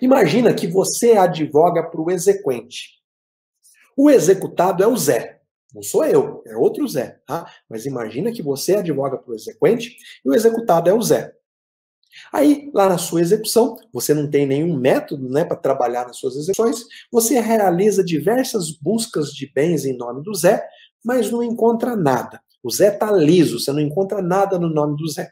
Imagina que você advoga para o exequente. O executado é o Zé. Não sou eu, é outro Zé, tá? Mas imagina que você advoga para o exequente e o executado é o Zé. Aí, lá na sua execução, você não tem nenhum método, né, para trabalhar nas suas execuções, você realiza diversas buscas de bens em nome do Zé, mas não encontra nada. O Zé está liso, você não encontra nada no nome do Zé.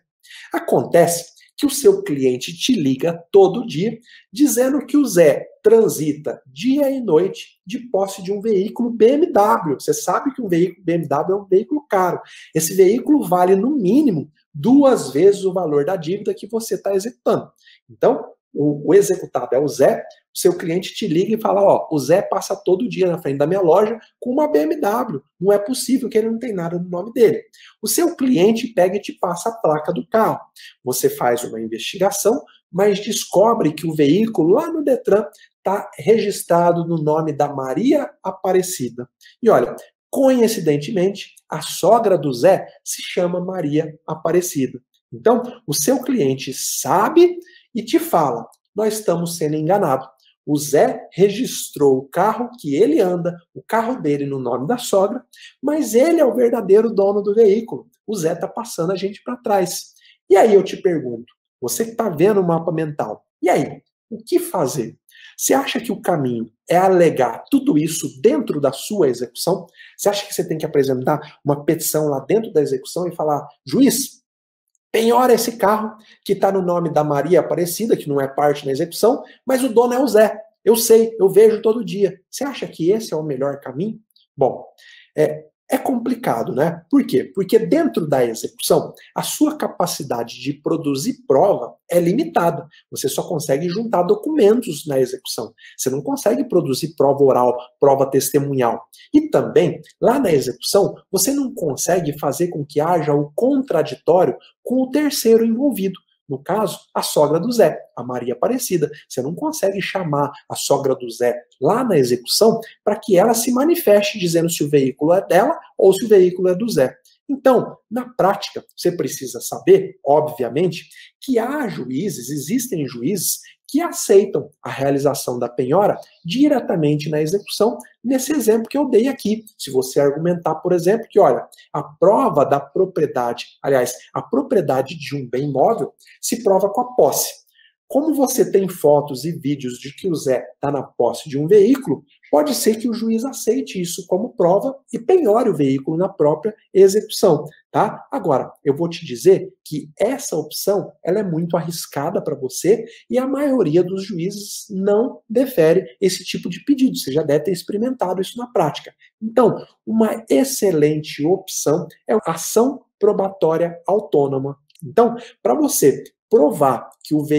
Acontece que o seu cliente te liga todo dia dizendo que o Zé transita dia e noite de posse de um veículo BMW. Você sabe que um veículo BMW é um veículo caro. Esse veículo vale, no mínimo, 2 vezes o valor da dívida que você está executando. Então, o executado é o Zé, o seu cliente te liga e fala, ó, o Zé passa todo dia na frente da minha loja com uma BMW. Não é possível que ele não tenha nada no nome dele. O seu cliente pega e te passa a placa do carro. Você faz uma investigação, mas descobre que o veículo lá no Detran está registrado no nome da Maria Aparecida. E olha, coincidentemente, a sogra do Zé se chama Maria Aparecida. Então, o seu cliente sabe e te fala, nós estamos sendo enganados. O Zé registrou o carro que ele anda, o carro dele no nome da sogra, mas ele é o verdadeiro dono do veículo. O Zé está passando a gente para trás. E aí eu te pergunto, você que está vendo o mapa mental, e aí, o que fazer? Você acha que o caminho é alegar tudo isso dentro da sua execução? Você acha que você tem que apresentar uma petição lá dentro da execução e falar, juiz, penhora esse carro que está no nome da Maria Aparecida, que não é parte da execução, mas o dono é o Zé. Eu sei, eu vejo todo dia. Você acha que esse é o melhor caminho? Bom, é complicado, né? Por quê? Porque dentro da execução, a sua capacidade de produzir prova é limitada. Você só consegue juntar documentos na execução. Você não consegue produzir prova oral, prova testemunhal. E também, lá na execução, você não consegue fazer com que haja o contraditório com o terceiro envolvido. No caso, a sogra do Zé, a Maria Aparecida. Você não consegue chamar a sogra do Zé lá na execução para que ela se manifeste dizendo se o veículo é dela ou se o veículo é do Zé. Então, na prática, você precisa saber, obviamente, que há juízes, existem juízes que aceitam a realização da penhora diretamente na execução, nesse exemplo que eu dei aqui. Se você argumentar, por exemplo, que, olha, a prova da propriedade, aliás, a propriedade de um bem imóvel se prova com a posse. Como você tem fotos e vídeos de que o Zé está na posse de um veículo, pode ser que o juiz aceite isso como prova e penhore o veículo na própria execução, tá? Agora, eu vou te dizer que essa opção, ela é muito arriscada para você e a maioria dos juízes não defere esse tipo de pedido. Você já deve ter experimentado isso na prática. Então, uma excelente opção é a ação probatória autônoma. Então, para você provar que o veículo